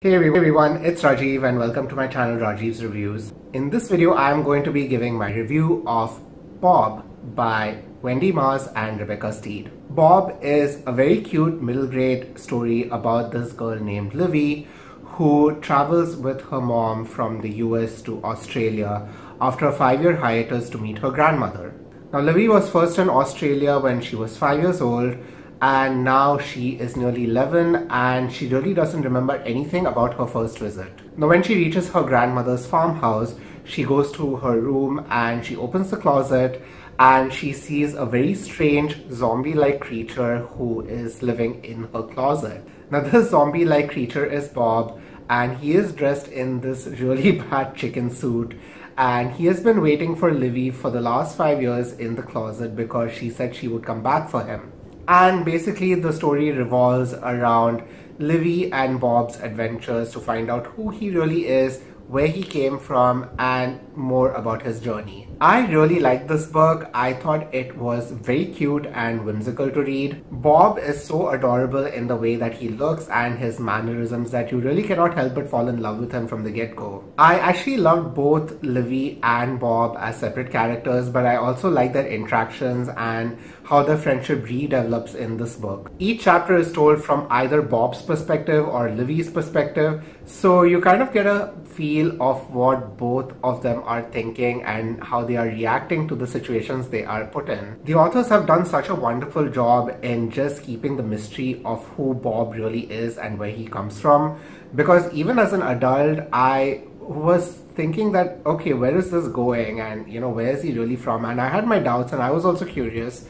Hey everyone, it's Rajiv and welcome to my channel Rajiv's Reviews. In this video, I am going to be giving my review of Bob by Wendy Mass and Rebecca Stead. Bob is a very cute middle grade story about this girl named Livy who travels with her mom from the US to Australia after a 5-year hiatus to meet her grandmother. Now, Livy was first in Australia when she was 5 years old. And now she is nearly 11 and she really doesn't remember anything about her first visit. Now when she reaches her grandmother's farmhouse, she goes to her room and she opens the closet and she sees a very strange zombie-like creature who is living in her closet. Now this zombie-like creature is Bob and he is dressed in this really bad chicken suit and he has been waiting for Livy for the last 5 years in the closet because she said she would come back for him. And basically the story revolves around Livy and Bob's adventures to find out who he really is, where he came from, and more about his journey. I really liked this book. I thought it was very cute and whimsical to read. Bob is so adorable in the way that he looks and his mannerisms that you really cannot help but fall in love with him from the get-go. I actually loved both Livy and Bob as separate characters, but I also like their interactions and how their friendship redevelops in this book. Each chapter is told from either Bob's perspective or Livy's perspective, so you kind of get a feel of what both of them are thinking and how they are reacting to the situations they are put in. The authors have done such a wonderful job in just keeping the mystery of who Bob really is and where he comes from, because even as an adult, I was thinking that, okay, where is this going and, you know, where is he really from? And I had my doubts and I was also curious.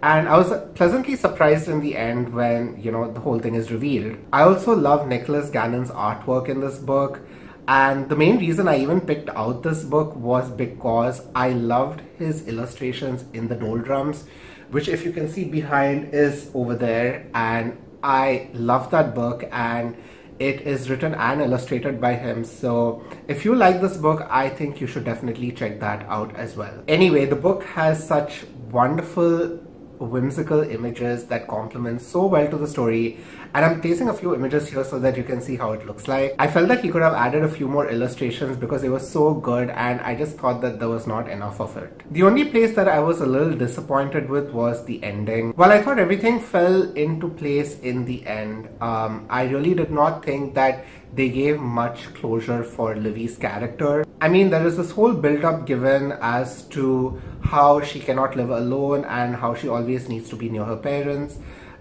And I was pleasantly surprised in the end when, you know, the whole thing is revealed. I also love Nicholas Gannon's artwork in this book. And the main reason I even picked out this book was because I loved his illustrations in the doldrums, which if you can see behind is over there. And I love that book and it is written and illustrated by him. So if you like this book, I think you should definitely check that out as well. Anyway, the book has such wonderful whimsical images that complement so well to the story, and I'm placing a few images here so that you can see how it looks like. I felt that he could have added a few more illustrations because they were so good and I just thought that there was not enough of it. The only place that I was a little disappointed with was the ending. While I thought everything fell into place in the end, I really did not think that they gave much closure for Livy's character. I mean, there is this whole build-up given as to how she cannot live alone and how she always needs to be near her parents,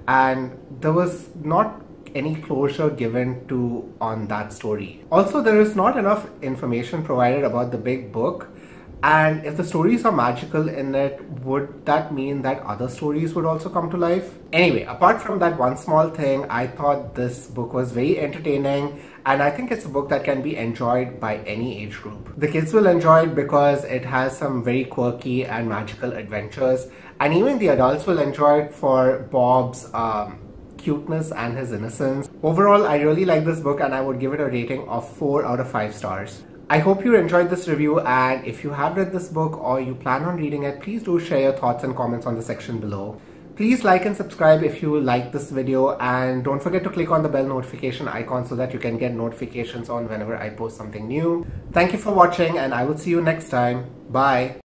and there was not any closure given to on that story. Also, there is not enough information provided about the big book, and if the stories are magical in it, would that mean that other stories would also come to life? Anyway, apart from that one small thing, I thought this book was very entertaining and I think it's a book that can be enjoyed by any age group. The kids will enjoy it because it has some very quirky and magical adventures, and even the adults will enjoy it for Bob's cuteness and his innocence. Overall, I really like this book and I would give it a rating of 4 out of 5 stars. I hope you enjoyed this review, and if you have read this book or you plan on reading it, please do share your thoughts and comments on the section below. Please like and subscribe if you like this video, and don't forget to click on the bell notification icon so that you can get notifications on whenever I post something new. Thank you for watching and I will see you next time. Bye.